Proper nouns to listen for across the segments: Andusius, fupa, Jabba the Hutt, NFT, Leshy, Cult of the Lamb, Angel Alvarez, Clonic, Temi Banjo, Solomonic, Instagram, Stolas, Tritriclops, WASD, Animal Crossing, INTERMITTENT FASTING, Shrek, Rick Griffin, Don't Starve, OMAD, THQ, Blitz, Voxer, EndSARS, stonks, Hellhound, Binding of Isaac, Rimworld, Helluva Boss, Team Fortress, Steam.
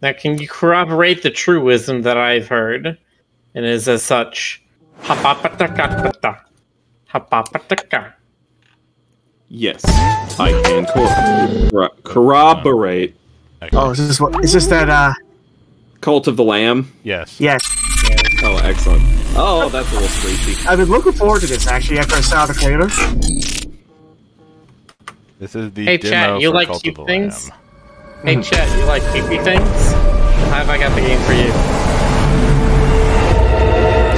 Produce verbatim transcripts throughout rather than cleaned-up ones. Now, can you corroborate the truism that I've heard? And is as such. Yes, I can corrobor corroborate. Okay. Oh, is this what? Is this that? Uh... Cult of the Lamb? Yes. Yes. Oh, excellent. Oh, that's a little sleepy. I've been looking forward to this actually after I saw the trailer. This is the hey, demo chat, you for like Cult cheap of the things? Lamb. Hey, mm. chat, you like cheapy things? Have I got the game for you?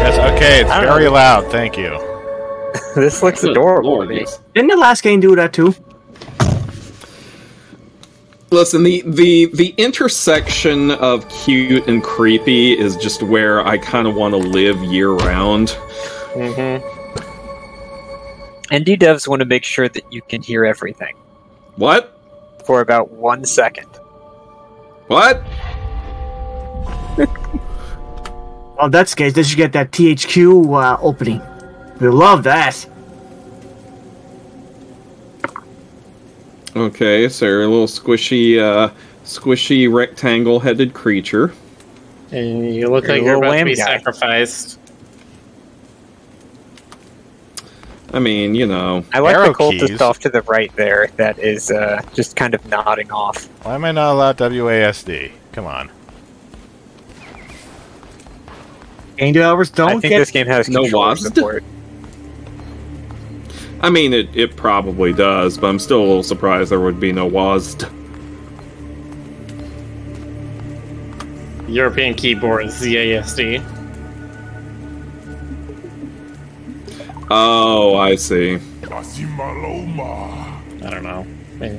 That's okay. It's very know. loud. Thank you. This looks adorable. Didn't the last game do that too? Listen, the, the, the intersection of cute and creepy is just where I kind of want to live year-round. Mm-hmm. Indie devs want to make sure that you can hear everything. What? For about one second. What? Well, that's the case. They should get that T H Q uh, opening. We love that. Okay, so you're a little squishy, uh, squishy rectangle-headed creature. And you look you're like you're about to be guy. sacrificed. I mean, you know. I like the cultist off to the right there that is uh, just kind of nodding off. Why am I not allowed W A S D? Come on. Angel Alvarez, don't I think get this game has no W A S D support. I mean, it, it probably does, but I'm still a little surprised there would be no W A S D. European keyboards, Z A S D. Oh, I see. I don't know. Maybe.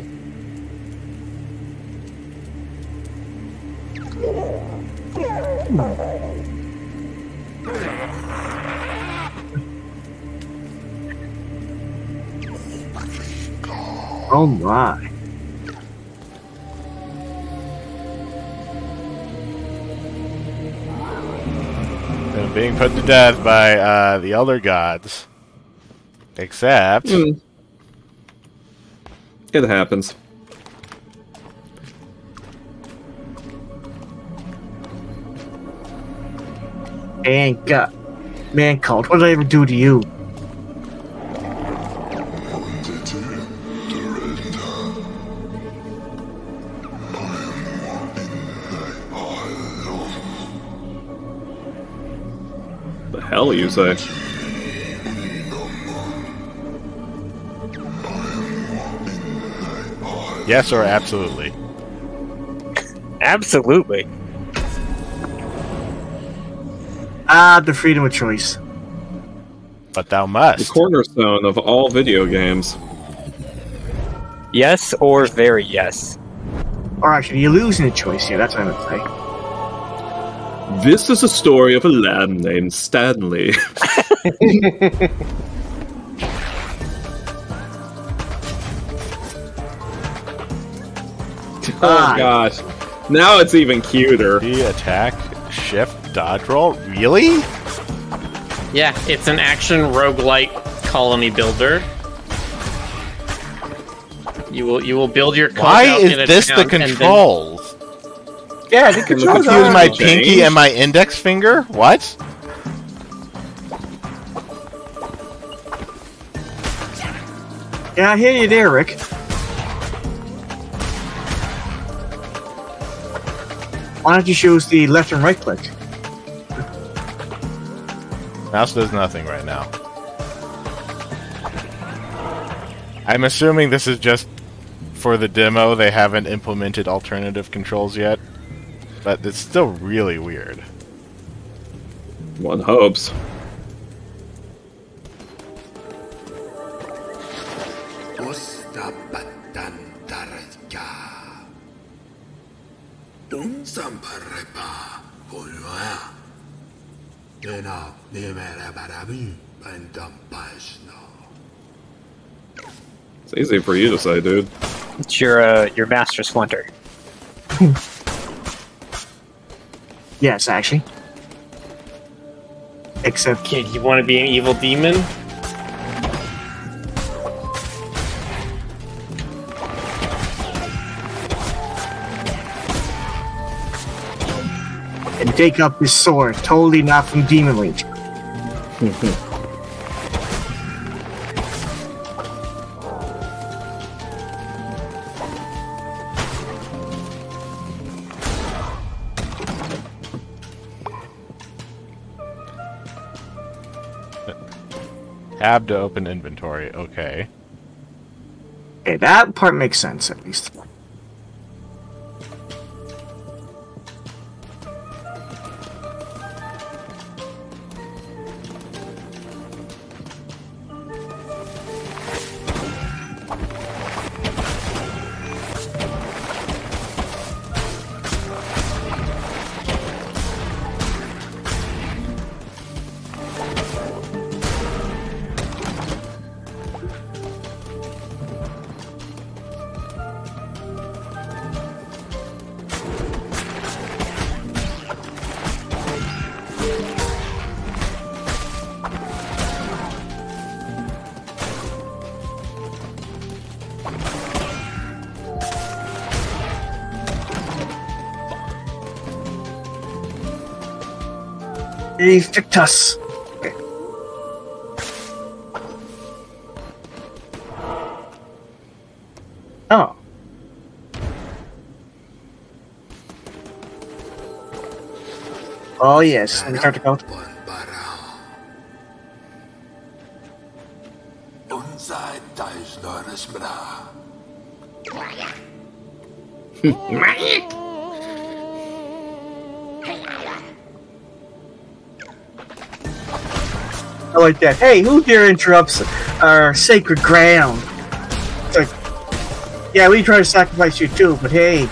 Oh my. They're being put to death by uh, the elder gods. Except mm. it happens. And God, man, cult. What did I even do to you? The hell you say? Yes or absolutely? Absolutely. Ah, the freedom of choice. But thou must. The cornerstone of all video games. Yes or very yes. Or actually, you're losing a choice here. That's what I would say. This is a story of a lamb named Stanley. Oh gosh! Now it's even cuter. The attack, shift, dodge roll. Really? Yeah, it's an action roguelike colony builder. You will you will build your. Why is this the controls? Then... Yeah, the controls. I use my pinky and my index finger. What? Yeah, I hear you there, Rick. Why don't you choose the left and right click? Mouse does nothing right now. I'm assuming this is just for the demo. They haven't implemented alternative controls yet. But it's still really weird. One hopes. It's easy for you to say, dude. It's your uh, your master splinter. Yes, actually. Except, kid, you want to be an evil demon? and take up his sword, totally not from Demon League. Tab to open inventory, okay. Okay, that part makes sense, at least. Fictus. Okay. Oh. Oh yes. Let me start to count. I like that. Hey, who dare interrupts our sacred ground? It's like, yeah, we try to sacrifice you too, but hey,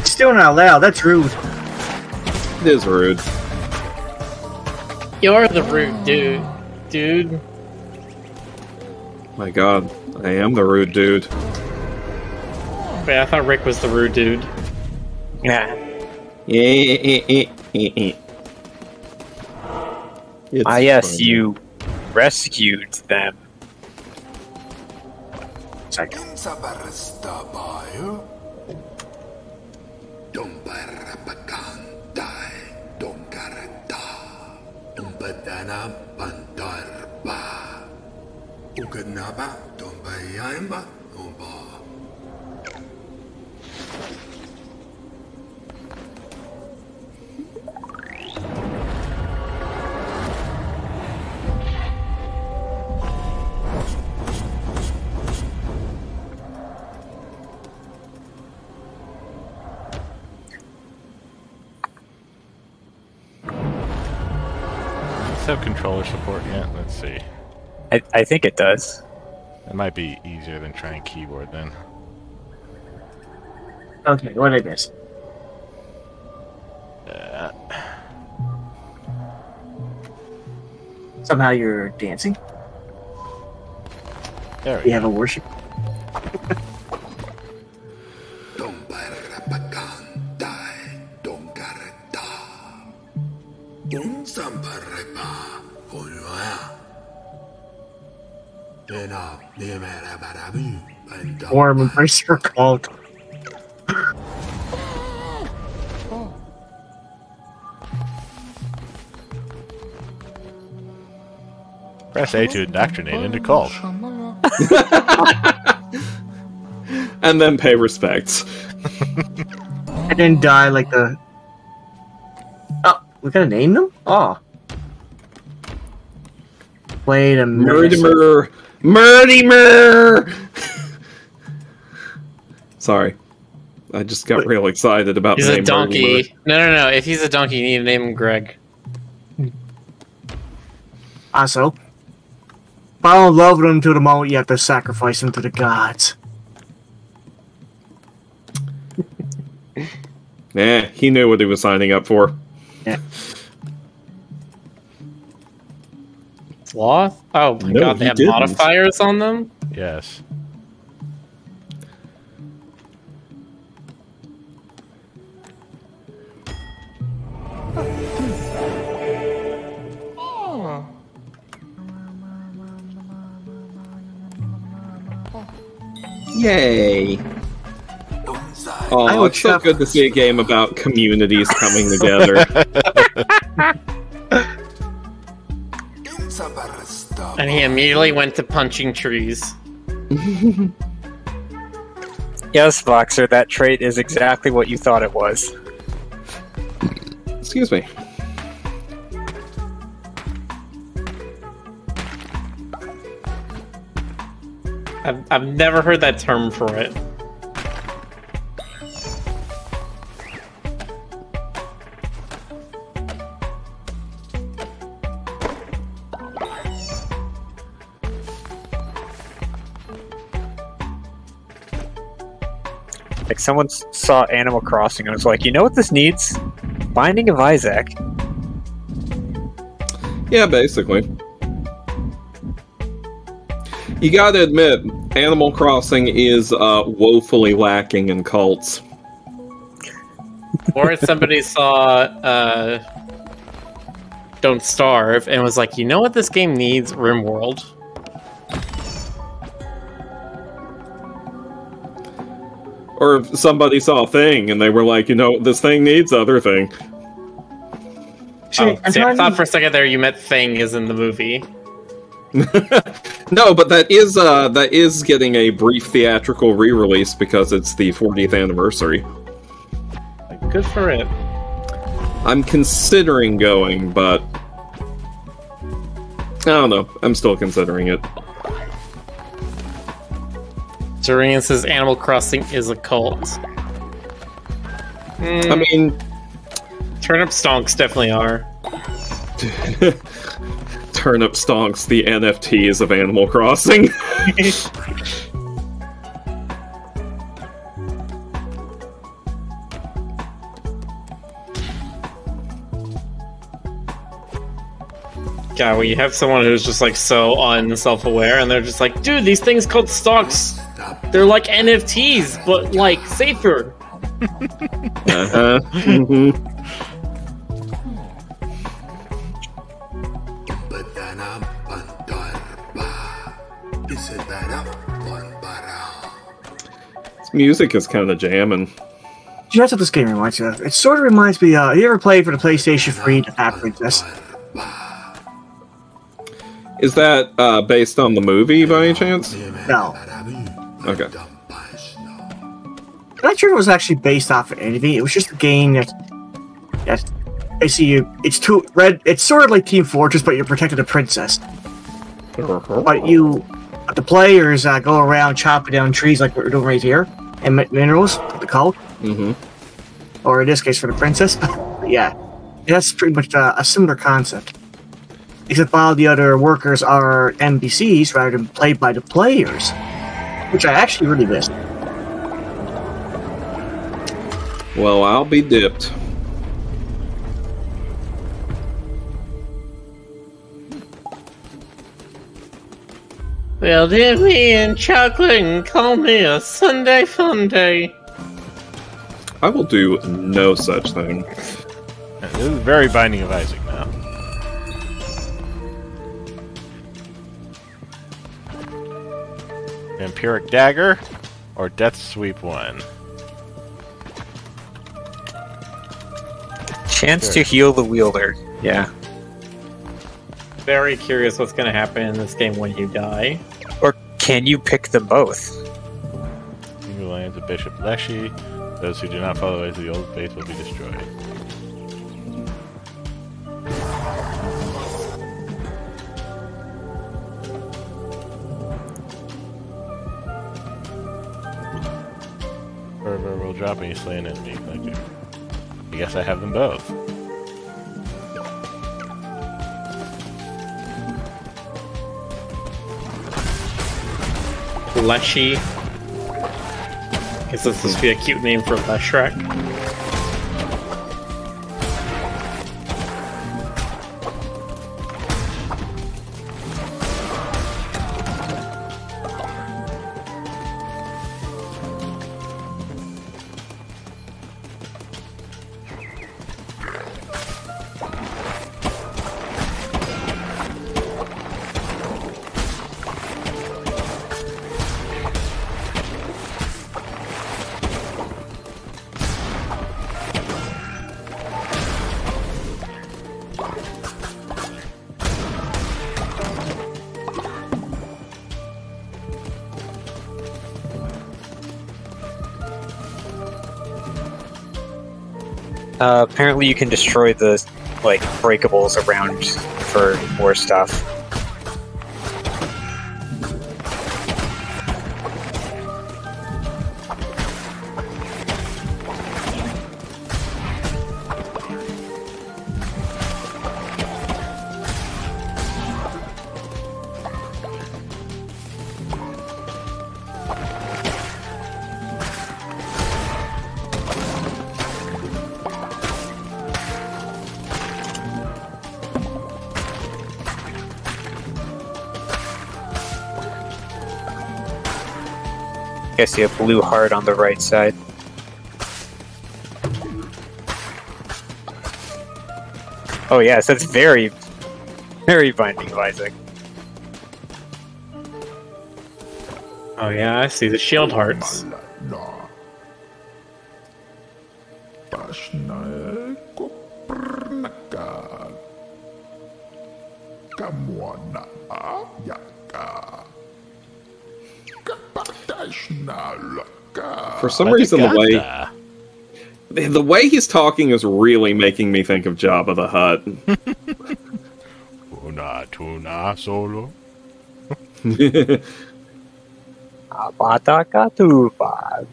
it's still not allowed. That's rude. It is rude. You're the rude dude, dude. My God, I am the rude dude. Wait, I thought Rick was the rude dude. Nah. Yeah. It's ah, yes, funny. You rescued them. Check. Controller support yet? Let's see. I, I think it does. It might be easier than trying keyboard then. Okay, what did I miss? Uh. Somehow you're dancing? There we you go. Have a worship? Warm embrace your cult. Press A to indoctrinate into cult. And then pay respects. And then die like the... Oh, we're gonna name them? Oh. Wait a minute. Murderer! Murderer! Sorry. I just got real excited about the name. He's a donkey. No, no, no. If he's a donkey, you need to name him Greg. Also, fall in love with him to the moment you have to sacrifice him to the gods. Nah, he knew what he was signing up for. Yeah. Sloth? Oh my no, God, they have didn't. Modifiers on them? Yes. Yay! Bonsai. Oh, I would it's so good to see a game about communities coming together. And he immediately went to punching trees. Yes, Voxer, that trait is exactly what you thought it was. Excuse me. I've, I've never heard that term for it. Like, someone saw Animal Crossing and was like, you know what this needs? Binding of Isaac. Yeah, basically. You gotta admit, Animal Crossing is uh, woefully lacking in cults. Or somebody saw uh, Don't Starve and was like, you know what this game needs? Rimworld. Or if somebody saw a thing and they were like, you know, this thing needs other thing. Oh, see, I thought for a second there you meant thing is in the movie. No, but that is uh, that is getting a brief theatrical re-release because it's the fortieth anniversary. Good for it. I'm considering going, but I don't know. I'm still considering it. Durian says Animal Crossing is a cult. Mm. I mean... Turnip stonks definitely are. Turnip stonks, the N F Ts of Animal Crossing. God, well, you have someone who's just like so unself-aware and they're just like, dude, these things called stonks. They're like N F Ts, but like safer. Uh-huh. Mm-hmm. This music is kind of jamming. You know what this game reminds me of? It sort of reminds me. Uh, you ever played for the PlayStation three? App Princess. Is that uh, based on the movie by any chance? No. Okay. I'm not sure if it was actually based off of anything. It was just a game that, that I see you. It's too red. It's sort of like Team Fortress, but you're protecting a princess. But you, the players uh, go around chopping down trees like what we're doing right here, and minerals, the cult. Mm-hmm. Or in this case, for the princess. But yeah, that's pretty much uh, a similar concept. Except all the other workers are N P Cs rather than played by the players, which I actually really missed. Well, I'll be dipped. Well, dip me in chocolate and call me a Sunday fun day. I will do no such thing. This is very Binding of Isaac now. Vampiric Dagger or Death Sweep one? Chance to heal the wielder. Yeah. Very curious what's going to happen in this game when you die. Or can you pick them both? Single lands of Bishop Leshy. Those who do not follow the ways of the old faith will be destroyed. Will drop and you slay an enemy. Like, I guess I have them both. Leshy. I guess this would be a cute name for the Shrek. Uh, apparently you can destroy the, like, breakables around for more stuff. I see a blue heart on the right side. Oh yes, that's very, very Binding of Isaac. Oh yeah, I see the shield hearts. For some I reason, the way that. the way he's talking is really making me think of Jabba the Hutt. Una tuna solo. Abatakatuba.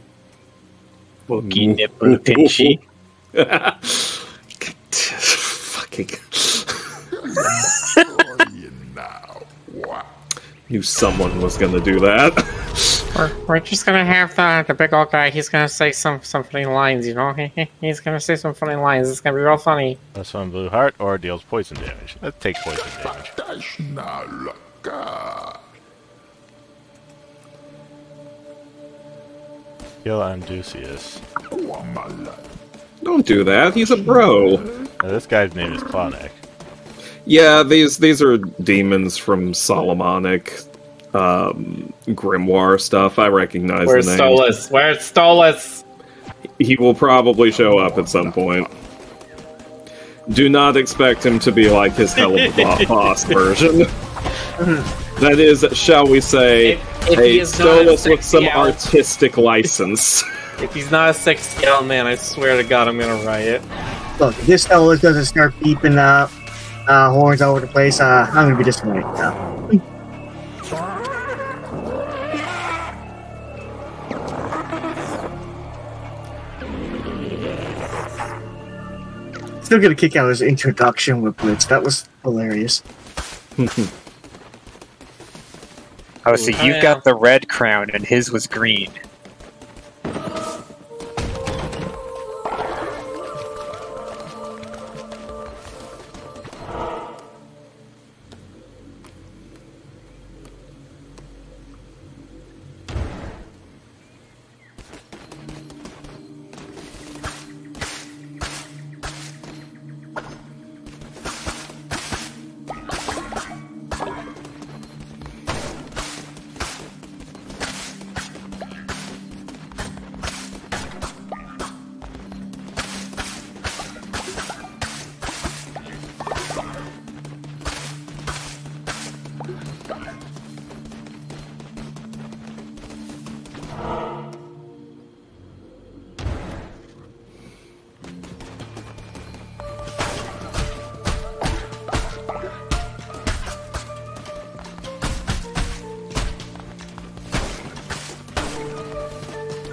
Bookie nipple pinchy. Fucking. Knew someone was gonna do that. We're, we're just gonna have the, the big old guy, he's gonna say some, some funny lines, you know? He's gonna say some funny lines, it's gonna be real funny. That's one blue heart, or deals poison damage. Let's take poison damage. Kill Andusius. Don't do that, he's a bro! Now, this guy's name is Clonic. Yeah, these, these are demons from Solomonic. Um, grimoire stuff. I recognize the name. Where's Stolas? Where's Stolas? He will probably show up at some point. Do not expect him to be like his Helluva Boss version. That is, shall we say, if, if a Stolas with some artistic license. If he's not a six-scale man, I swear to God, I'm gonna riot. Look, if this Stolas doesn't start beeping uh, uh, horns all over the place, uh, I'm gonna be disappointed now. Still gonna kick out his introduction with Blitz. That was hilarious. Oh, so you oh, got yeah. the red crown and his was green.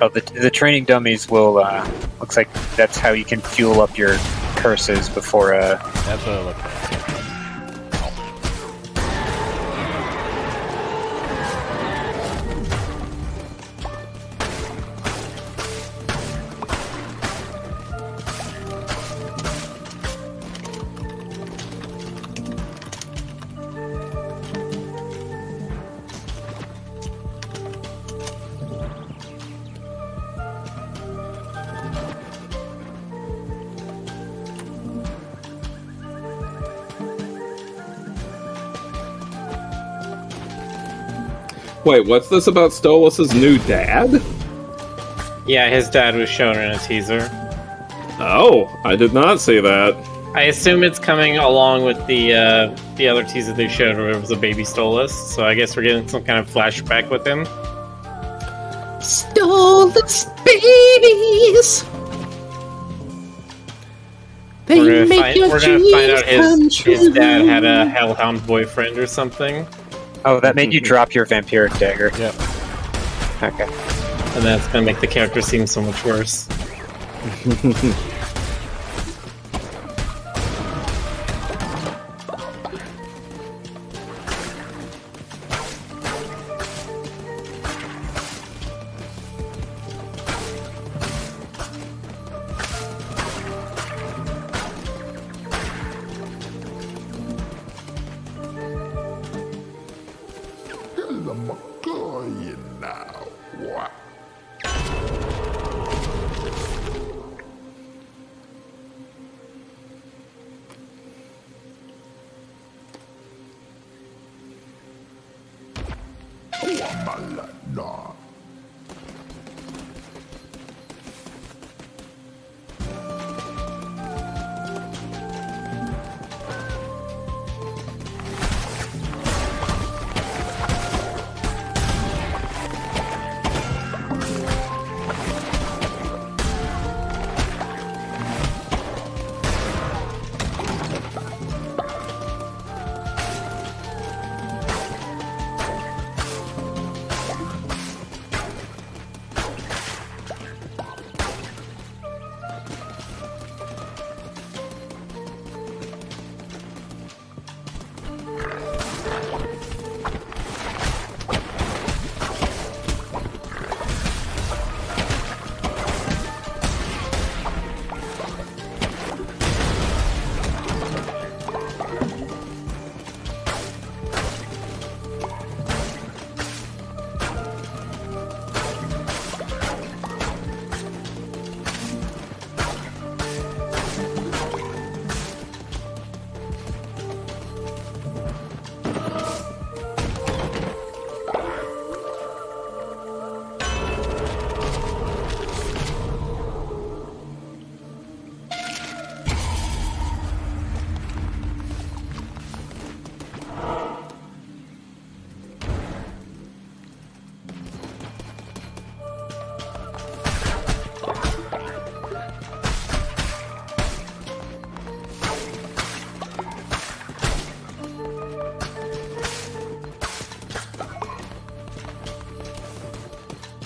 Oh, the, the training dummies will, uh, looks like that's how you can fuel up your curses before, uh... That's what it looks like. Wait, what's this about Stolas' new dad? Yeah, his dad was shown in a teaser. Oh, I did not see that. I assume it's coming along with the uh, the other teaser they showed where it was a baby Stolas, so I guess we're getting some kind of flashback with him. Stolas babies! They we're gonna make find, your we're gonna find out his, his dad had a Hellhound boyfriend or something. Oh, that made you drop your vampiric dagger. Yep. Okay. And that's gonna make the character seem so much worse.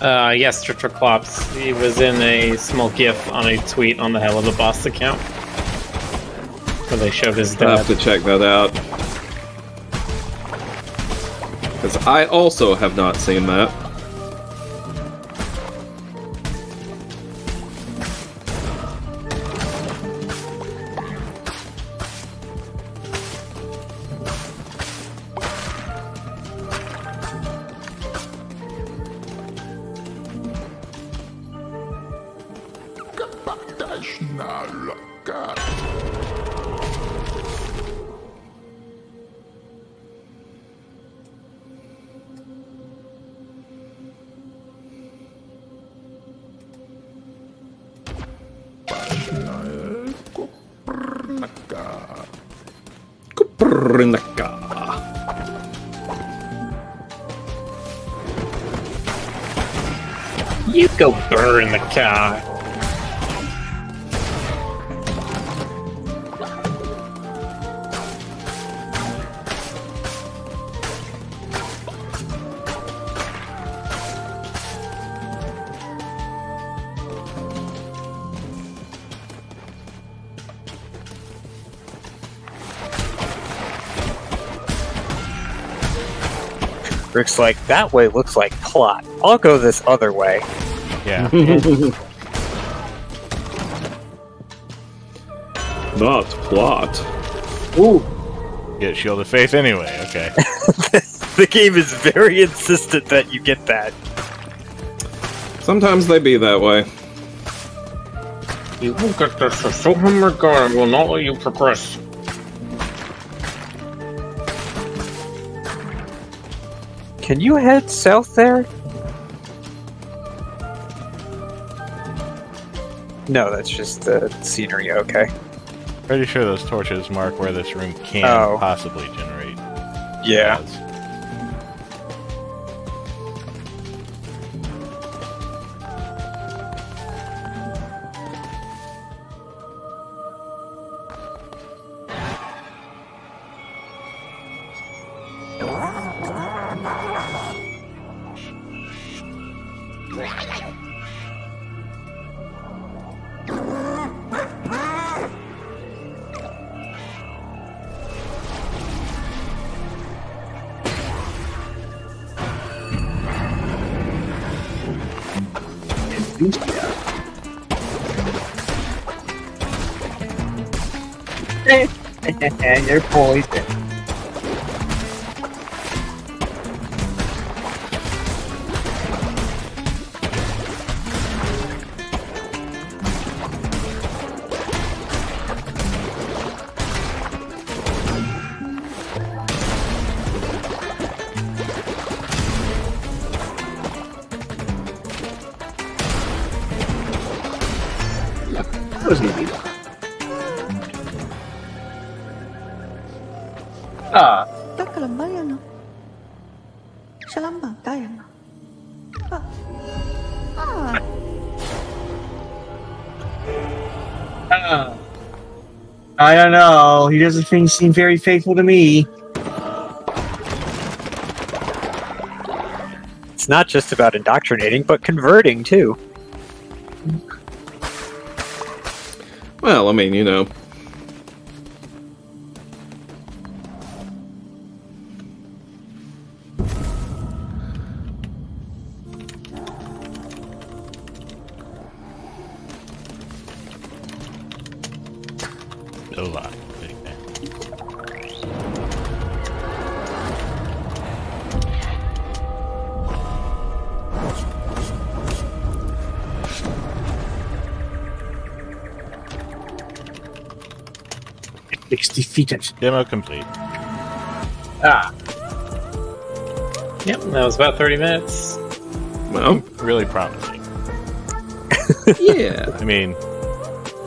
Uh, yes, Tritriclops. He was in a small GIF on a tweet on the Helluva Boss account, where they showed his dad. I'll have to check that out, because I also have not seen that. You go burn the car. Rick's like, that way looks like plot. I'll go this other way. Yeah. Not plot. Ooh. Get Shield of Faith anyway, okay. The game is very insistent that you get that. Sometimes they be that way. You will get this, for so humble regard, I will not let you progress. Can you head south there? No, that's just the scenery, okay. Pretty sure those torches mark where this room can oh. possibly generate. Yeah. Clouds. And you're poison. I don't know. He doesn't seem very faithful to me. It's not just about indoctrinating, but converting, too. Well, I mean, you know. Defeated. Demo complete. Ah. Yep, that was about thirty minutes. Well, really promising. Yeah. I mean,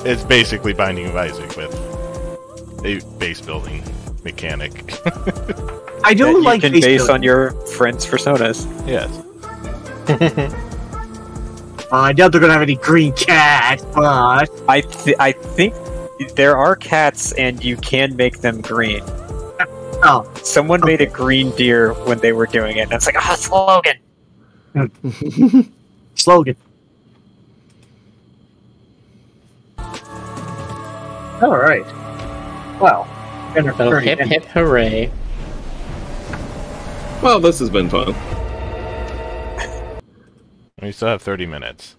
it's basically Binding of Isaac with a base building mechanic. I don't like base building. Based on your friends' personas. Yes. uh, I doubt they're gonna have any green cats, but I th I think. There are cats, and you can make them green. Oh, someone okay. made a green deer when they were doing it. And it's like, ah, oh, slogan. Slogan. All right. Well, so hip minutes. Hip hooray! Well, this has been fun. We still have thirty minutes.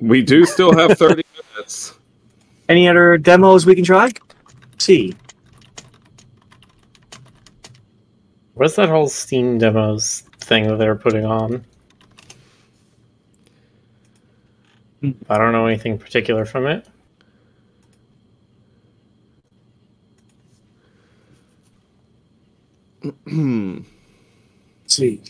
We do still have thirty minutes. Any other demos we can try? Let's see. What's that whole Steam demos thing that they're putting on? I don't know anything particular from it. Let's see.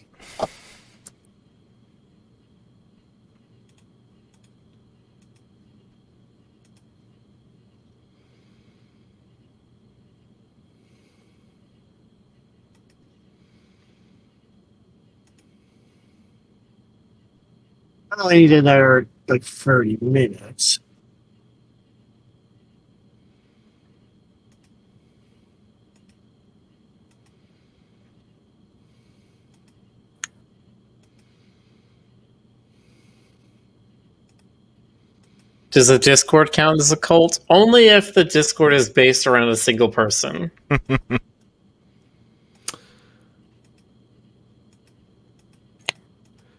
I only need another like thirty minutes. Does the Discord count as a cult? Only if the Discord is based around a single person.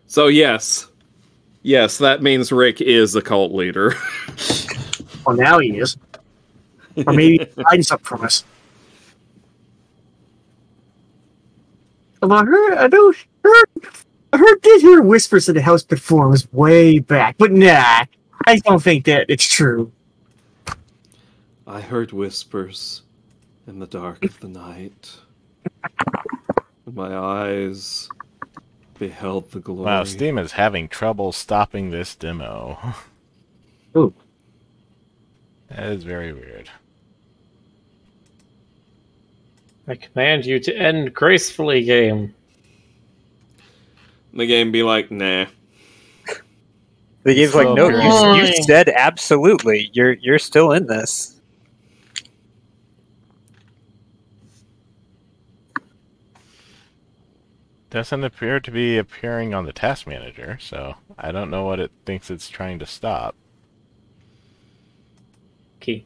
So yes. Yes, that means Rick is a cult leader. Well, now he is. Or maybe he hides up from us. Well, I heard, I know, heard, I heard, did hear whispers of the house before. It was way back, but nah, I don't think that it's true. I heard whispers in the dark of the night. My eyes beheld the glory. Wow, Steam is having trouble stopping this demo. Ooh. That is very weird. I command you to end gracefully, game. The game be like, nah. The game's so like, no, you, you said absolutely. You're you're still in this. Doesn't appear to be appearing on the task manager, so I don't know what it thinks it's trying to stop. Key.